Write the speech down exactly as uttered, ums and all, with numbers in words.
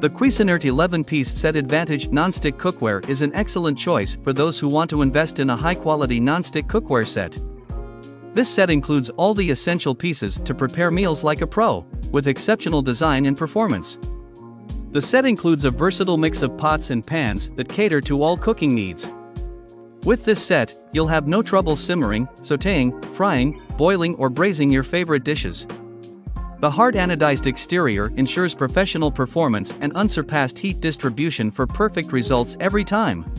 The Cuisinart eleven piece set advantage nonstick cookware is an excellent choice for those who want to invest in a high-quality nonstick cookware set. This set includes all the essential pieces to prepare meals like a pro, with exceptional design and performance. The set includes a versatile mix of pots and pans that cater to all cooking needs. With this set, you'll have no trouble simmering, sautéing, frying, boiling or braising your favorite dishes. The hard anodized exterior ensures professional performance and unsurpassed heat distribution for perfect results every time.